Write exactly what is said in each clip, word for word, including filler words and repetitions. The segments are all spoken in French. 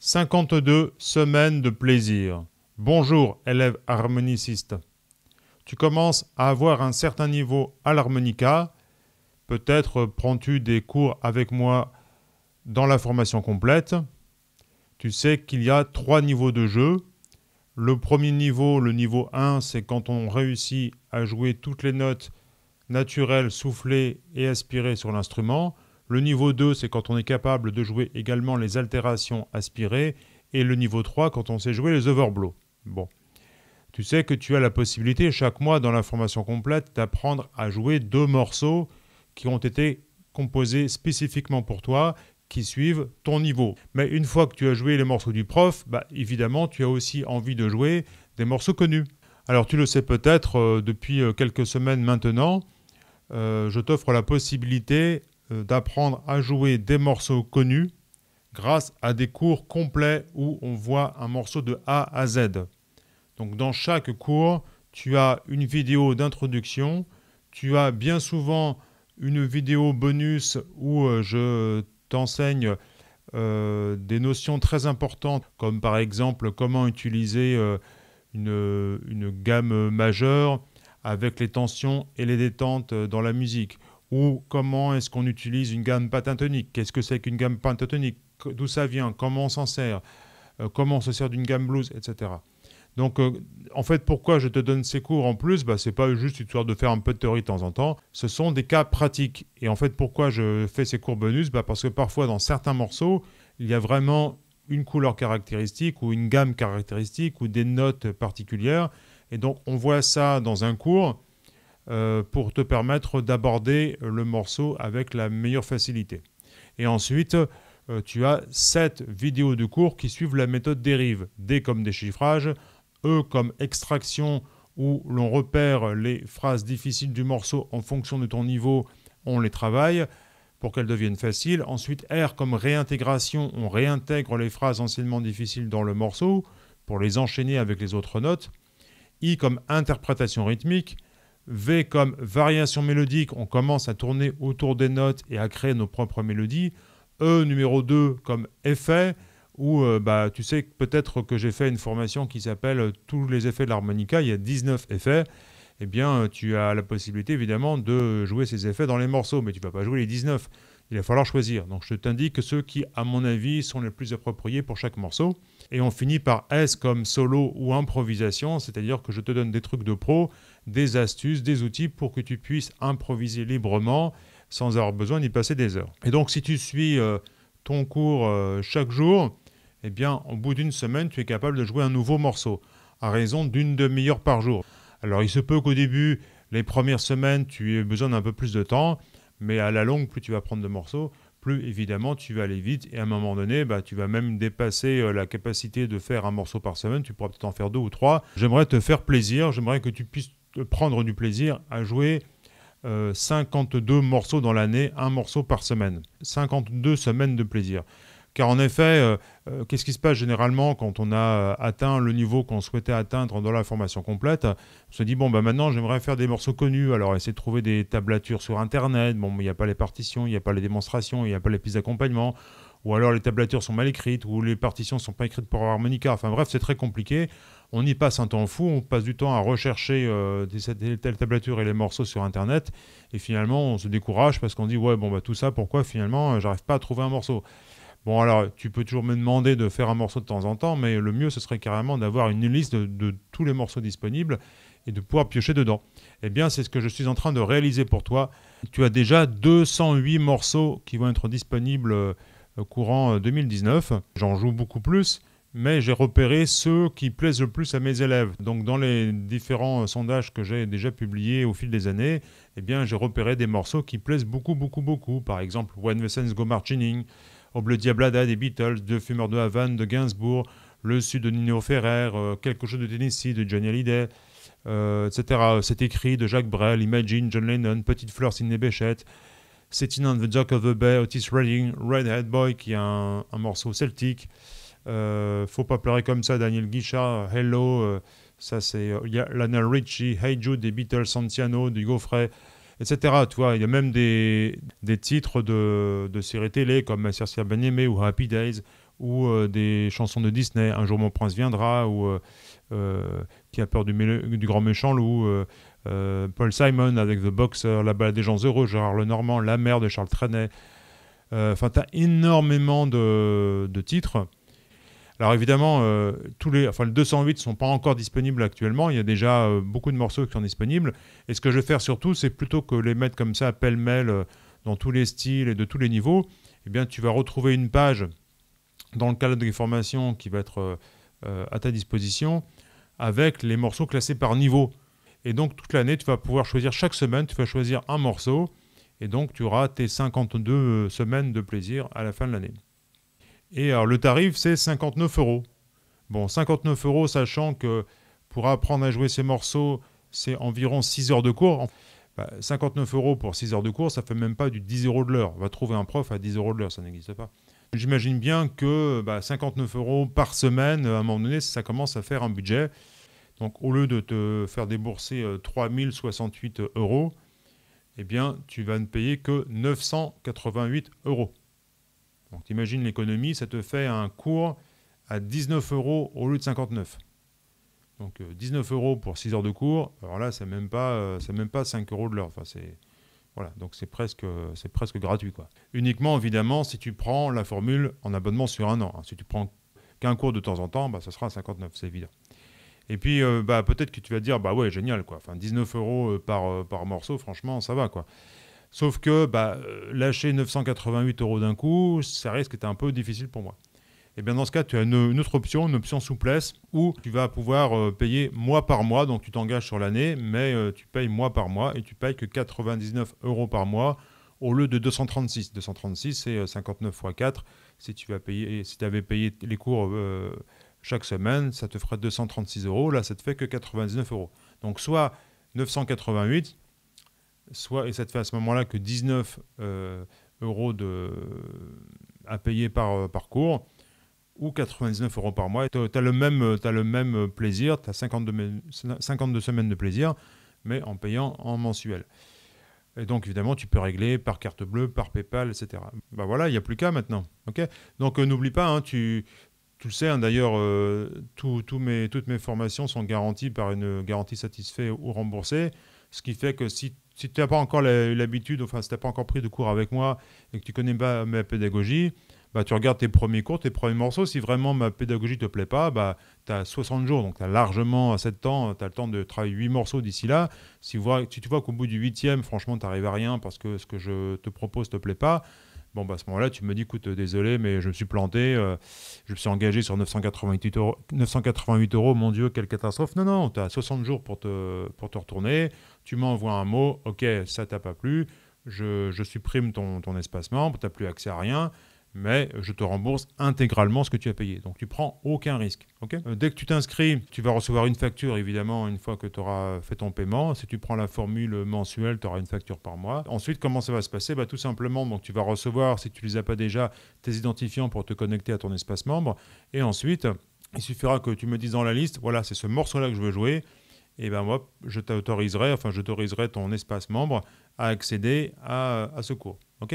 cinquante-deux semaines de plaisir. Bonjour, élève harmoniciste. Tu commences à avoir un certain niveau à l'harmonica. Peut-être prends-tu des cours avec moi dans la formation complète. Tu sais qu'il y a trois niveaux de jeu. Le premier niveau, le niveau un, c'est quand on réussit à jouer toutes les notes naturelles, soufflées et aspirées sur l'instrument. Le niveau deux, c'est quand on est capable de jouer également les altérations aspirées. Et le niveau trois, quand on sait jouer les overblows. Bon. Tu sais que tu as la possibilité, chaque mois, dans la formation complète, d'apprendre à jouer deux morceaux qui ont été composés spécifiquement pour toi, qui suivent ton niveau. Mais une fois que tu as joué les morceaux du prof, bah, évidemment, tu as aussi envie de jouer des morceaux connus. Alors, tu le sais peut-être, euh, depuis quelques semaines maintenant, euh, je t'offre la possibilité d'apprendre à jouer des morceaux connus grâce à des cours complets où on voit un morceau de A à Z. Donc dans chaque cours, tu as une vidéo d'introduction, tu as bien souvent une vidéo bonus où je t'enseigne euh, des notions très importantes, comme par exemple comment utiliser euh, une, une gamme majeure avec les tensions et les détentes dans la musique. Ou comment est-ce qu'on utilise une gamme pentatonique? Qu'est-ce que c'est qu'une gamme pentatonique? D'où ça vient? Comment on s'en sert? euh, Comment on se sert d'une gamme blues, et cetera. Donc, euh, en fait, pourquoi je te donne ces cours en plus? Bah, ce n'est pas juste histoire de faire un peu de théorie de temps en temps. Ce sont des cas pratiques. Et en fait, pourquoi je fais ces cours bonus? Bah, parce que parfois, dans certains morceaux, il y a vraiment une couleur caractéristique ou une gamme caractéristique ou des notes particulières. Et donc, on voit ça dans un cours pour te permettre d'aborder le morceau avec la meilleure facilité. Et ensuite, tu as sept vidéos de cours qui suivent la méthode dérive. D comme déchiffrage, E comme extraction où l'on repère les phrases difficiles du morceau en fonction de ton niveau, on les travaille pour qu'elles deviennent faciles. Ensuite, R comme réintégration, on réintègre les phrases anciennement difficiles dans le morceau pour les enchaîner avec les autres notes. I comme interprétation rythmique, V comme variation mélodique, on commence à tourner autour des notes et à créer nos propres mélodies. E numéro deux comme effet, où euh, bah, tu sais peut-être que j'ai fait une formation qui s'appelle « Tous les effets de l'harmonica », il y a dix-neuf effets. Eh bien, tu as la possibilité évidemment de jouer ces effets dans les morceaux, mais tu ne vas pas jouer les dix-neuf, il va falloir choisir. Donc je t'indique ceux qui, à mon avis, sont les plus appropriés pour chaque morceau. Et on finit par S comme solo ou improvisation, c'est-à-dire que je te donne des trucs de pro, des astuces, des outils pour que tu puisses improviser librement sans avoir besoin d'y passer des heures. Et donc si tu suis euh, ton cours euh, chaque jour, eh bien au bout d'une semaine, tu es capable de jouer un nouveau morceau à raison d'une demi-heure par jour. Alors il se peut qu'au début, les premières semaines, tu aies besoin d'un peu plus de temps, mais à la longue, plus tu vas prendre de morceaux, plus évidemment tu vas aller vite et à un moment donné, bah, tu vas même dépasser euh, la capacité de faire un morceau par semaine, tu pourras peut-être en faire deux ou trois. J'aimerais te faire plaisir, j'aimerais que tu puisses te prendre du plaisir à jouer euh, cinquante-deux morceaux dans l'année, un morceau par semaine. cinquante-deux semaines de plaisir. Car en effet, euh, euh, qu'est-ce qui se passe généralement quand on a atteint le niveau qu'on souhaitait atteindre dans la formation complète? On se dit, bon, bah maintenant, j'aimerais faire des morceaux connus. Alors, essayer de trouver des tablatures sur Internet. Bon, il n'y a pas les partitions, il n'y a pas les démonstrations, il n'y a pas les pistes d'accompagnement. Ou alors, les tablatures sont mal écrites ou les partitions ne sont pas écrites pour harmonica. Enfin bref, c'est très compliqué. On y passe un temps fou. On passe du temps à rechercher euh, des telles tablatures et les morceaux sur Internet. Et finalement, on se décourage parce qu'on dit, ouais, bon, bah tout ça, pourquoi finalement, euh, j'arrive pas à trouver un morceau? Bon, alors, tu peux toujours me demander de faire un morceau de temps en temps, mais le mieux, ce serait carrément d'avoir une liste de, de tous les morceaux disponibles et de pouvoir piocher dedans. Eh bien, c'est ce que je suis en train de réaliser pour toi. Tu as déjà deux cent huit morceaux qui vont être disponibles euh, courant deux mille dix-neuf. J'en joue beaucoup plus, mais j'ai repéré ceux qui plaisent le plus à mes élèves. Donc, dans les différents euh, sondages que j'ai déjà publiés au fil des années, eh bien, j'ai repéré des morceaux qui plaisent beaucoup, beaucoup, beaucoup. Par exemple, When the Saints Go Marching, Oble Diablada des Beatles, Deux Fumeurs de Havane de Gainsbourg, Le Sud de Nino Ferrer, euh, Quelque chose de Tennessee de Johnny Hallyday, euh, et cetera. C'est écrit de Jacques Brel, Imagine, John Lennon, Petite Fleur, Sidney Bechet, Sitting on the Dock of the Bay, Otis Redding, Redhead Boy qui est un, un morceau celtique, euh, Faut pas pleurer comme ça, Daniel Guichard, Hello, euh, ça c'est euh, Lionel Richie, Hey Jude des Beatles, Santiano, du Gaufret, et cetera. Tu vois, il y a même des, des titres de, de séries télé comme Ma Sorcière Bien-Aimée ou Happy Days ou euh, des chansons de Disney, Un jour mon prince viendra, ou euh, euh, Qui a peur du, du grand méchant loup, euh, euh, Paul Simon avec The Boxer, La balade des gens heureux, Gérard Lenormand, La mère de Charles Trenet. Enfin, euh, tu as énormément de, de titres. Alors évidemment, euh, tous les, enfin, le deux cent huit ne sont pas encore disponibles actuellement. Il y a déjà euh, beaucoup de morceaux qui sont disponibles. Et ce que je vais faire surtout, c'est plutôt que les mettre comme ça pêle-mêle euh, dans tous les styles et de tous les niveaux, eh bien, tu vas retrouver une page dans le cadre des formations qui va être euh, euh, à ta disposition avec les morceaux classés par niveau. Et donc, toute l'année, tu vas pouvoir choisir chaque semaine, tu vas choisir un morceau. Et donc, tu auras tes cinquante-deux semaines de plaisir à la fin de l'année. Et alors, le tarif, c'est cinquante-neuf euros. Bon, cinquante-neuf euros, sachant que pour apprendre à jouer ces morceaux, c'est environ six heures de cours. Bah, cinquante-neuf euros pour six heures de cours, ça ne fait même pas du dix euros de l'heure. On va trouver un prof à dix euros de l'heure, ça n'existe pas. J'imagine bien que bah, cinquante-neuf euros par semaine, à un moment donné, ça commence à faire un budget. Donc, au lieu de te faire débourser trois mille soixante-huit euros, eh bien, tu vas ne payer que neuf cent quatre-vingt-huit euros. Donc, tu imagines l'économie, ça te fait un cours à dix-neuf euros au lieu de cinquante-neuf. Donc, dix-neuf euros pour six heures de cours. Alors là, c'est même pas, c'est même pas cinq euros de l'heure. Enfin, c'est, voilà, donc c'est presque, c'est presque gratuit, quoi. Uniquement, évidemment, si tu prends la formule en abonnement sur un an. Hein. Si tu prends qu'un cours de temps en temps, bah, ça sera à cinquante-neuf, c'est évident. Et puis, euh, bah, peut-être que tu vas te dire, bah ouais, génial, quoi. Enfin, dix-neuf euros par, euh, par morceau, franchement, ça va, quoi. Sauf que bah, lâcher neuf cent quatre-vingt-huit euros d'un coup, ça risque d'être un peu difficile pour moi. Et bien, dans ce cas, tu as une, une autre option, une option souplesse, où tu vas pouvoir euh, payer mois par mois. Donc, tu t'engages sur l'année, mais euh, tu payes mois par mois et tu payes que quatre-vingt-dix-neuf euros par mois au lieu de deux cent trente-six. deux cent trente-six, c'est euh, cinquante-neuf fois quatre. Si tu vas payer, si tu avais payé les cours... Euh, chaque semaine, ça te ferait deux cent trente-six euros. Là, ça te fait que quatre-vingt-dix-neuf euros. Donc, soit neuf cent quatre-vingt-huit, soit, et ça te fait à ce moment-là que dix-neuf euh, euros de, à payer par, par cours, ou quatre-vingt-dix-neuf euros par mois. Tu as le même, t'as le même plaisir, tu as cinquante-deux, cinquante-deux semaines de plaisir, mais en payant en mensuel. Et donc, évidemment, tu peux régler par carte bleue, par PayPal, et cetera. Ben voilà, il n'y a plus qu'à maintenant. Okay, donc, euh, n'oublie pas, hein, tu... Tu le sais, hein, d'ailleurs, euh, tout, tout mes, toutes mes formations sont garanties par une garantie satisfait ou remboursée. Ce qui fait que si, si tu n'as pas encore l'habitude, enfin, si tu n'as pas encore pris de cours avec moi et que tu ne connais pas ma pédagogie, bah, tu regardes tes premiers cours, tes premiers morceaux. Si vraiment ma pédagogie ne te plaît pas, bah, tu as soixante jours, donc tu as largement sept ans, tu as le temps de travailler huit morceaux d'ici là. Si, vous, si tu vois qu'au bout du huitième, franchement, tu n'arrives à rien parce que ce que je te propose ne te plaît pas, bon, bah, à ce moment-là, tu me dis, écoute, désolé, mais je me suis planté, euh, je me suis engagé sur neuf cent quatre-vingt-huit euros, neuf cent quatre-vingt-huit euros, mon Dieu, quelle catastrophe. Non, non, tu as soixante jours pour te, pour te retourner, tu m'envoies un mot, ok, ça t'a pas plu, je, je supprime ton, ton espace membre, tu n'as plus accès à rien, mais je te rembourse intégralement ce que tu as payé. Donc, tu prends aucun risque. Okay, euh, dès que tu t'inscris, tu vas recevoir une facture, évidemment, une fois que tu auras fait ton paiement. Si tu prends la formule mensuelle, tu auras une facture par mois. Ensuite, comment ça va se passer? Bah, tout simplement, donc, tu vas recevoir, si tu ne les as pas déjà, tes identifiants pour te connecter à ton espace membre. Et ensuite, il suffira que tu me dises dans la liste, voilà, c'est ce morceau-là que je veux jouer. Et ben moi, je t'autoriserai, enfin, j'autoriserai ton espace membre à accéder à, à ce cours. OK?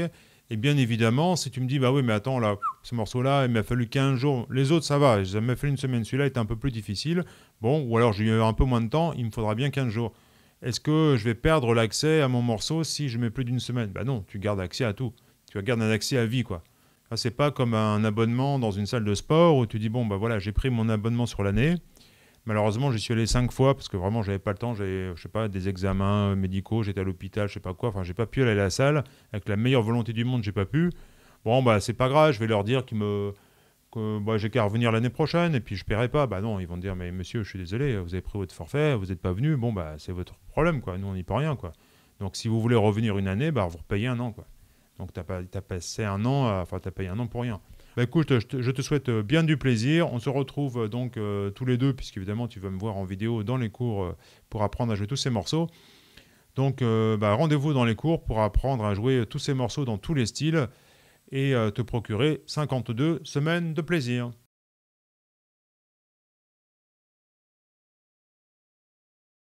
Et bien évidemment, si tu me dis, bah oui, mais attends, là, ce morceau-là, il m'a fallu quinze jours. Les autres, ça va, ça m'a fallu une semaine. Celui-là était un peu plus difficile. Bon, ou alors j'ai eu un peu moins de temps, il me faudra bien quinze jours. Est-ce que je vais perdre l'accès à mon morceau si je mets plus d'une semaine? Bah non, tu gardes accès à tout. Tu gardes un accès à vie, quoi. Enfin, c'est pas comme un abonnement dans une salle de sport où tu dis, bon, bah voilà, j'ai pris mon abonnement sur l'année. Malheureusement, j'y suis allé cinq fois parce que vraiment, j'avais pas le temps. J'avais, je sais pas, des examens médicaux, j'étais à l'hôpital, je sais pas quoi. Enfin, j'ai pas pu aller à la salle. Avec la meilleure volonté du monde, j'ai pas pu. Bon, bah, c'est pas grave. Je vais leur dire qu'ils me, que bah, j'ai qu'à revenir l'année prochaine et puis je paierai pas. Bah non, ils vont dire, mais monsieur, je suis désolé, vous avez pris votre forfait, vous n'êtes pas venu. Bon, bah, c'est votre problème, quoi. Nous, on n'y peut rien, quoi. Donc, si vous voulez revenir une année, bah, vous repayez un an, quoi. Donc, t'as pas, t'as passé un an, enfin, t'as payé un an pour rien. Bah écoute, je te, je te souhaite bien du plaisir. On se retrouve donc euh, tous les deux, puisqu'évidemment, tu vas me voir en vidéo dans les cours euh, pour apprendre à jouer tous ces morceaux. Donc, euh, bah, rendez-vous dans les cours pour apprendre à jouer tous ces morceaux dans tous les styles et euh, te procurer cinquante-deux semaines de plaisir.